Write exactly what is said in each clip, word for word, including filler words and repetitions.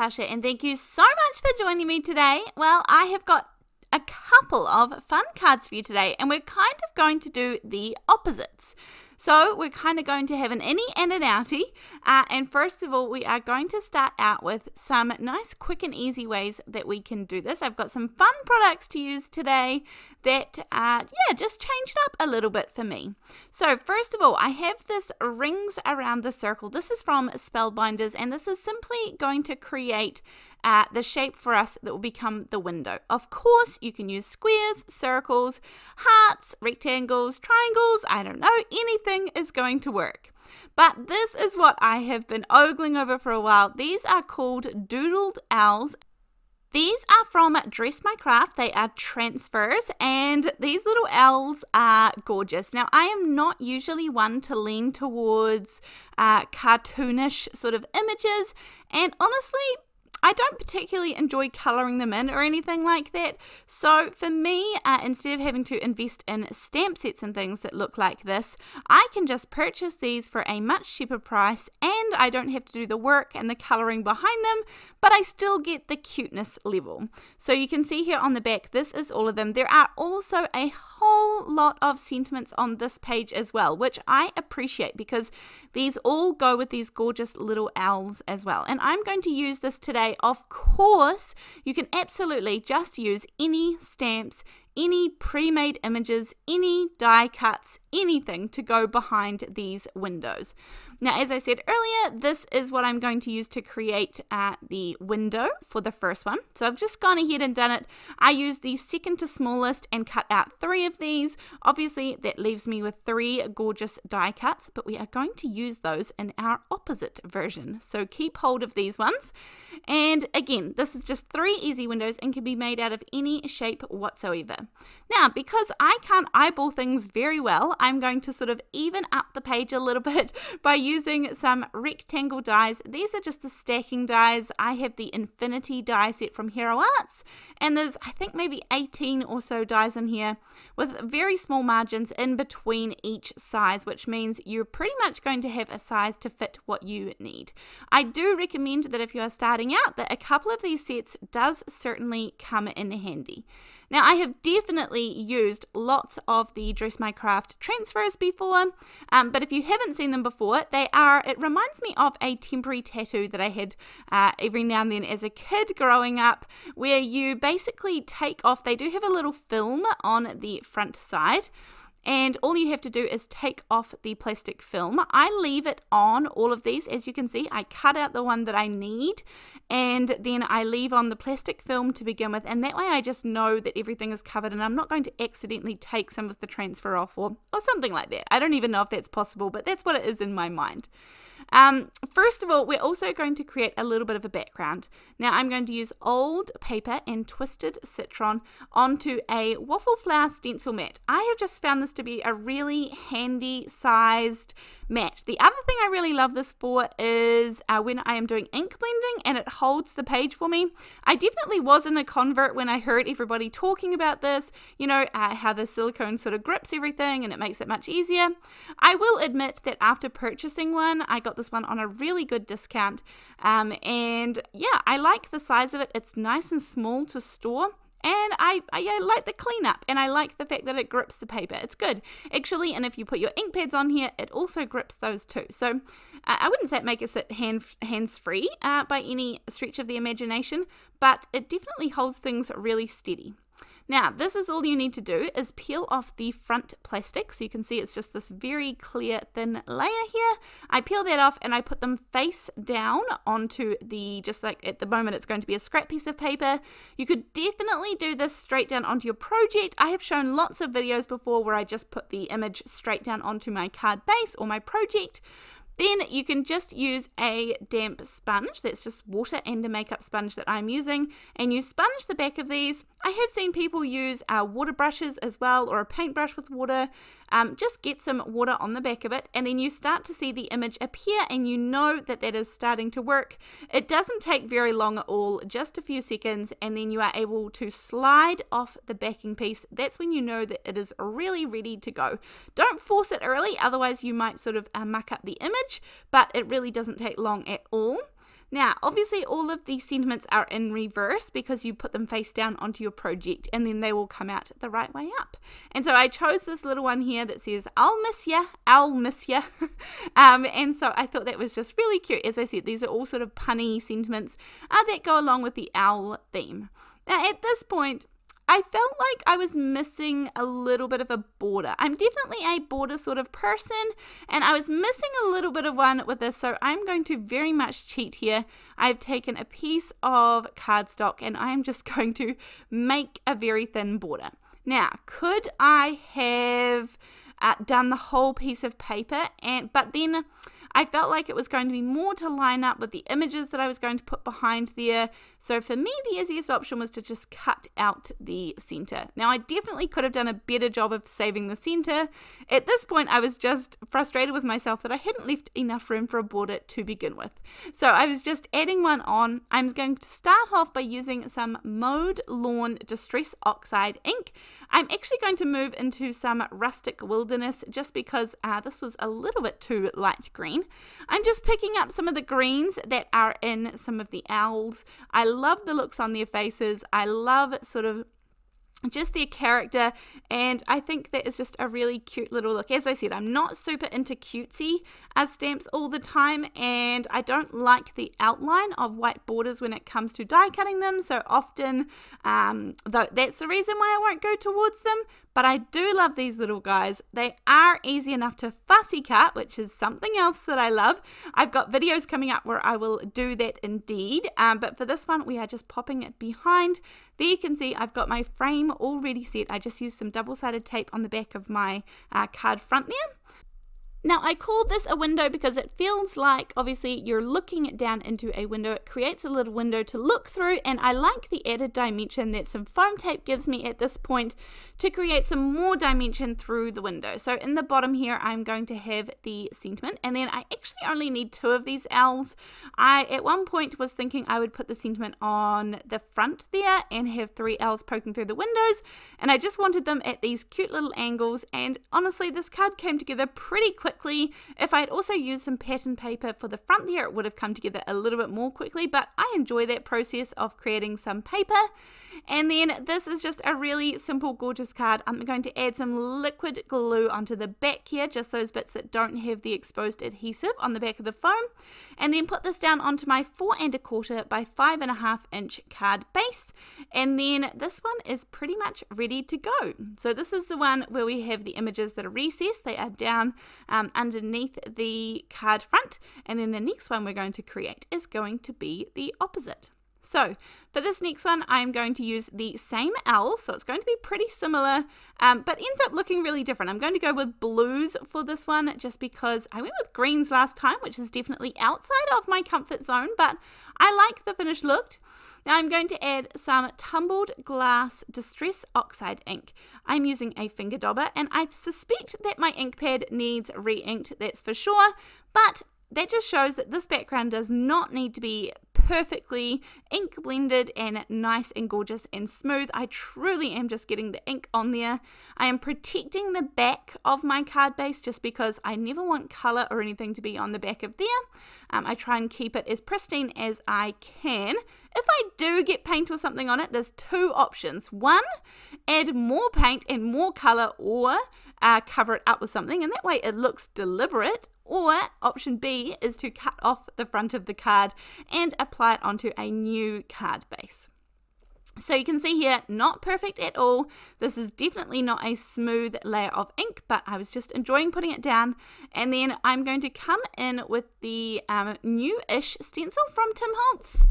Natasha, and thank you so much for joining me today. Well, I have got a couple of fun cards for you today, and we're kind of going to do the opposites. So we're kind of going to have an innie and an outie. Uh, and first of all, we are going to start out with some nice, quick and easy ways that we can do this. I've got some fun products to use today that, uh, yeah, just changed up a little bit for me. So first of all, I have this Rings Around the Circle. This is from Spellbinders, and this is simply going to create Uh, the shape for us that will become the window. Of course, you can use squares, circles, hearts, rectangles, triangles, I don't know, anything is going to work. But this is what I have been ogling over for a while. These are called Doodled Owls. These are from Dress My Craft. They are transfers, and these little owls are gorgeous. Now, I am not usually one to lean towards uh, cartoonish sort of images, and honestly, I don't particularly enjoy colouring them in or anything like that, so for me, uh, instead of having to invest in stamp sets and things that look like this, I can just purchase these for a much cheaper price, and I don't have to do the work and the colouring behind them, but I still get the cuteness level. So you can see here on the back, this is all of them. There are also a whole lot of sentiments on this page as well, which I appreciate because these all go with these gorgeous little owls as well, and I'm going to use this today. Of course, you can absolutely just use any stamps, any pre-made images, any die cuts, anything to go behind these windows. Now, as I said earlier, this is what I'm going to use to create uh, the window for the first one. So I've just gone ahead and done it. I used the second to smallest and cut out three of these. Obviously, that leaves me with three gorgeous die cuts, but we are going to use those in our opposite version. So keep hold of these ones. And again, this is just three easy windows and can be made out of any shape whatsoever. Now, because I can't eyeball things very well, I'm going to sort of even up the page a little bit by using some rectangle dies. These are just the stacking dies. I have the Infinity die set from Hero Arts, and there's, I think, maybe eighteen or so dies in here with very small margins in between each size, which means you're pretty much going to have a size to fit what you need. I do recommend that if you are starting out, that a couple of these sets does certainly come in handy. Now, I have definitely used lots of the Dress My Craft transfers before, um, but if you haven't seen them before, they are, it reminds me of a temporary tattoo that I had uh, every now and then as a kid growing up, where you basically take off, they do have a little film on the front side, and all you have to do is take off the plastic film. I leave it on all of these. As you can see, I cut out the one that I need, and then I leave on the plastic film to begin with, and that way I just know that everything is covered and I'm not going to accidentally take some of the transfer off or, or something like that. I don't even know if that's possible, but that's what it is in my mind. Um, first of all, we're also going to create a little bit of a background. Now, I'm going to use old paper and Twisted Citron onto a Waffle Flower stencil mat. I have just found this to be a really handy sized mat. The other thing I really love this for is uh, when I am doing ink blending and it holds the page for me. I definitely wasn't a convert when I heard everybody talking about this, you know, uh, how the silicone sort of grips everything and it makes it much easier. I will admit that after purchasing one, I got this one on a really good discount, um, and yeah, I like the size of it. It's nice and small to store, and I, I, I like the cleanup, and I like the fact that it grips the paper. It's good, actually, and if you put your ink pads on here, it also grips those too. So uh, I wouldn't say it makes it sit hand, hands-free uh, by any stretch of the imagination, but it definitely holds things really steady. Now, this is all you need to do is peel off the front plastic. So you can see it's just this very clear thin layer here. I peel that off and I put them face down onto the, just like at the moment it's going to be a scrap piece of paper. You could definitely do this straight down onto your project. I have shown lots of videos before where I just put the image straight down onto my card base or my project. Then you can just use a damp sponge, that's just water and a makeup sponge that I'm using, and you sponge the back of these. I have seen people use uh, water brushes as well, or a paintbrush with water. Um, just get some water on the back of it, and then you start to see the image appear, and you know that that is starting to work. It doesn't take very long at all, just a few seconds, and then you are able to slide off the backing piece. That's when you know that it is really ready to go. Don't force it early, otherwise you might sort of uh, muck up the image, but it really doesn't take long at all. Now, obviously all of the sentiments are in reverse because you put them face down onto your project and then they will come out the right way up. And so I chose this little one here that says, I'll miss ya, I'll miss ya. um, and so I thought that was just really cute. As I said, these are all sort of punny sentiments uh, that go along with the owl theme. Now, at this point, I felt like I was missing a little bit of a border. I'm definitely a border sort of person, and I was missing a little bit of one with this, so I'm going to very much cheat here. I've taken a piece of cardstock, and I'm just going to make a very thin border. Now, could I have uh, done the whole piece of paper, and but then I felt like it was going to be more to line up with the images that I was going to put behind there. So for me, the easiest option was to just cut out the center. Now, I definitely could have done a better job of saving the center. At this point, I was just frustrated with myself that I hadn't left enough room for a border to begin with. So I was just adding one on. I'm going to start off by using some Mowed Lawn Distress Oxide ink. I'm actually going to move into some Rustic Wilderness just because uh, this was a little bit too light green. I'm just picking up some of the greens that are in some of the owls. I love the looks on their faces. I love sort of just their character, and I think that is just a really cute little look. As I said, I'm not super into cutesy uh, stamps all the time, and I don't like the outline of white borders when it comes to die cutting them, so often um, though that's the reason why I won't go towards them. But I do love these little guys. They are easy enough to fussy cut, which is something else that I love. I've got videos coming up where I will do that indeed, um, but for this one we are just popping it behind. There you can see I've got my frame already set. I just used some double-sided tape on the back of my uh, card front there. Now, I call this a window because it feels like, obviously, you're looking down into a window. It creates a little window to look through, and I like the added dimension that some foam tape gives me at this point to create some more dimension through the window. So in the bottom here, I'm going to have the sentiment, and then I actually only need two of these owls. I, at one point, was thinking I would put the sentiment on the front there and have three owls poking through the windows, and I just wanted them at these cute little angles, and honestly, this card came together pretty quickly. Quickly. If I had also used some pattern paper for the front there, it would have come together a little bit more quickly, but I enjoy that process of creating some paper. And then this is just a really simple, gorgeous card. I'm going to add some liquid glue onto the back here, just those bits that don't have the exposed adhesive on the back of the foam, and then put this down onto my four and a quarter by five and a half inch card base. And then this one is pretty much ready to go. So this is the one where we have the images that are recessed. They are down um, Um, underneath the card front, and then the next one we're going to create is going to be the opposite. So for this next one, I'm going to use the same owl, so it's going to be pretty similar, um, but ends up looking really different. I'm going to go with blues for this one just because I went with greens last time, which is definitely outside of my comfort zone, but I like the finished look. Now I'm going to add some Tumbled Glass Distress Oxide ink. I'm using a finger dobber, and I suspect that my ink pad needs re-inked, that's for sure, but that just shows that this background does not need to be perfectly ink blended and nice and gorgeous and smooth. I truly am just getting the ink on there. I am protecting the back of my card base just because I never want color or anything to be on the back of there. Um, I try and keep it as pristine as I can. If I do get paint or something on it, there's two options. One, add more paint and more color, or uh, cover it up with something, and that way it looks deliberate. Or option B is to cut off the front of the card and apply it onto a new card base. So you can see here, not perfect at all. This is definitely not a smooth layer of ink, but I was just enjoying putting it down. And then I'm going to come in with the um, new-ish stencil from Tim Holtz.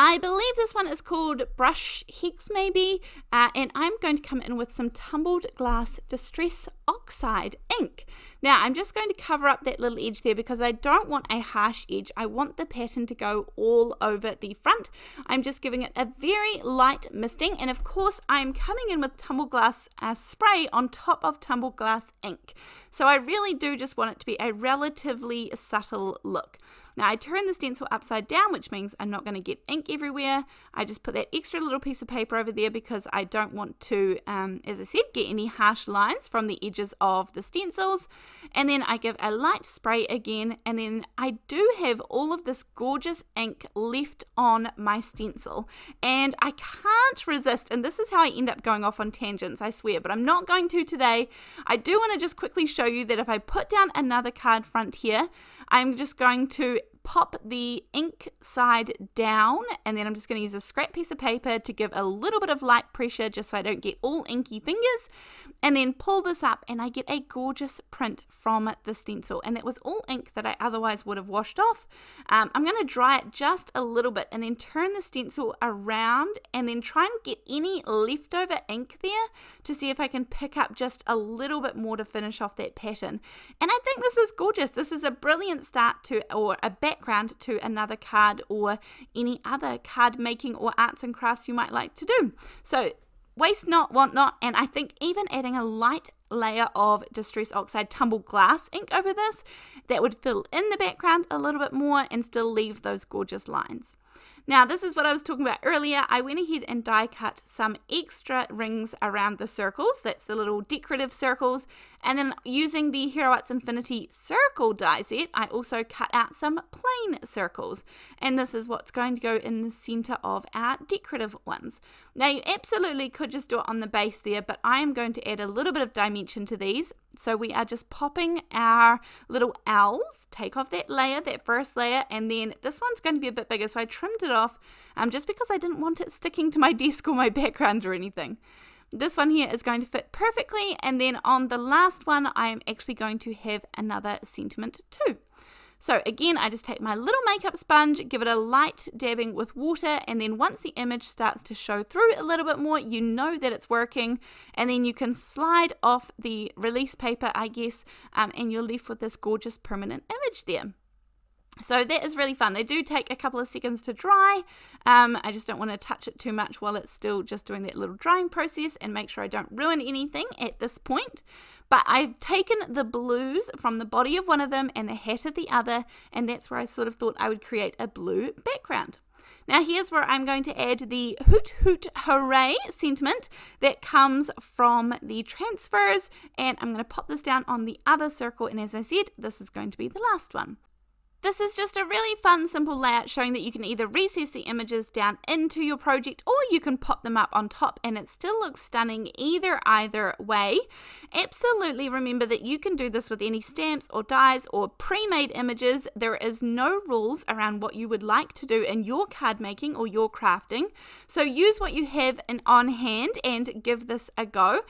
I believe this one is called Brush Hex maybe, uh, and I'm going to come in with some Tumbled Glass Distress Oxide ink. Now I'm just going to cover up that little edge there because I don't want a harsh edge. I want the pattern to go all over the front. I'm just giving it a very light misting, and of course I'm coming in with Tumbled Glass uh, spray on top of Tumbled Glass ink. So I really do just want it to be a relatively subtle look. Now I turn the stencil upside down, which means I'm not going to get ink everywhere. I just put that extra little piece of paper over there because I don't want to, um, as I said, get any harsh lines from the edges of the stencils. And then I give a light spray again, and then I do have all of this gorgeous ink left on my stencil. And I can't resist, and this is how I end up going off on tangents, I swear, but I'm not going to today. I do want to just quickly show you that if I put down another card front here, I'm just going to pop the ink side down, and then I'm just going to use a scrap piece of paper to give a little bit of light pressure just so I don't get all inky fingers, and then pull this up and I get a gorgeous print from the stencil. And that was all ink that I otherwise would have washed off. Um, I'm going to dry it just a little bit and then turn the stencil around and then try and get any leftover ink there to see if I can pick up just a little bit more to finish off that pattern. And I think this is gorgeous. This is a brilliant start to, or a background to, another card or any other card making or arts and crafts you might like to do. So waste not, want not, and I think even adding a light layer of Distress Oxide Tumbled Glass ink over this, that would fill in the background a little bit more and still leave those gorgeous lines. Now this is what I was talking about earlier. I went ahead and die cut some extra rings around the circles, that's the little decorative circles, and then using the Hero Arts Infinity circle die set, I also cut out some plain circles, and this is what's going to go in the center of our decorative ones. Now you absolutely could just do it on the base there, but I am going to add a little bit of dimension to these. So we are just popping our little owls, take off that layer, that first layer, and then this one's going to be a bit bigger, so I trimmed it off um, just because I didn't want it sticking to my desk or my background or anything. This one here is going to fit perfectly, and then on the last one I am actually going to have another sentiment too. So again, I just take my little makeup sponge, give it a light dabbing with water, and then once the image starts to show through a little bit more, you know that it's working, and then you can slide off the release paper, I guess, um, and you're left with this gorgeous permanent image there. So that is really fun. They do take a couple of seconds to dry. Um, I just don't want to touch it too much while it's still just doing that little drying process, and make sure I don't ruin anything at this point. But I've taken the blues from the body of one of them and the hat of the other, and that's where I sort of thought I would create a blue background. Now here's where I'm going to add the hoot hoot hooray sentiment that comes from the transfers, and I'm going to pop this down on the other circle, and as I said, this is going to be the last one. This is just a really fun, simple layout showing that you can either recess the images down into your project or you can pop them up on top, and it still looks stunning either either way. Absolutely remember that you can do this with any stamps or dies or pre-made images. There is no rules around what you would like to do in your card making or your crafting. So use what you have in on hand and give this a go.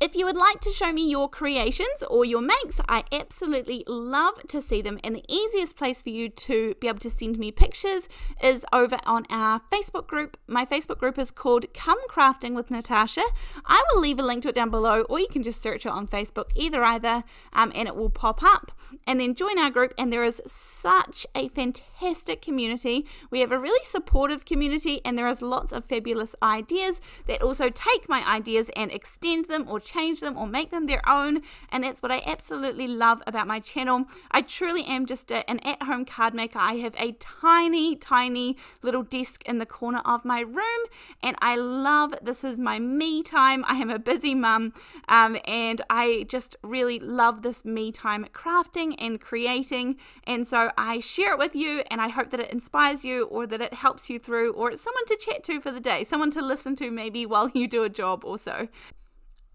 If you would like to show me your creations or your makes, I absolutely love to see them, and the easiest place for you to be able to send me pictures is over on our Facebook group. My Facebook group is called Come Crafting with Natasha. I will leave a link to it down below, or you can just search it on Facebook, either either, um, and it will pop up. And then join our group, and there is such a fantastic community. We have a really supportive community, and there is lots of fabulous ideas that also take my ideas and extend them or change them or make them their own, and that's what I absolutely love about my channel. I truly am just a, an at-home card maker. I have a tiny tiny little desk in the corner of my room, and I love, this is my me time. I am a busy mum, um, and I just really love this me time crafting and creating, and so I share it with you, and I hope that it inspires you or that it helps you through, or it's someone to chat to for the day, someone to listen to maybe while you do a job or so.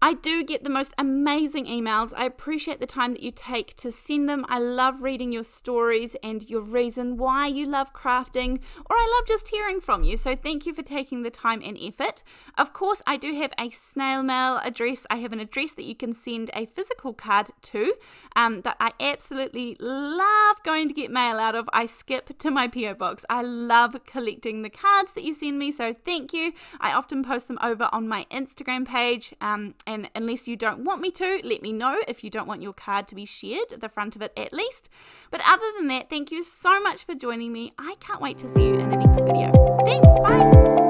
I do get the most amazing emails. I appreciate the time that you take to send them. I love reading your stories and your reason why you love crafting, or I love just hearing from you. So thank you for taking the time and effort. Of course, I do have a snail mail address. I have an address that you can send a physical card to um, that I absolutely love going to get mail out of. I skip to my P O box. I love collecting the cards that you send me, so thank you. I often post them over on my Instagram page. Um, And unless you don't want me to, let me know if you don't want your card to be shared, the front of it at least. But other than that, thank you so much for joining me. I can't wait to see you in the next video. Thanks, bye.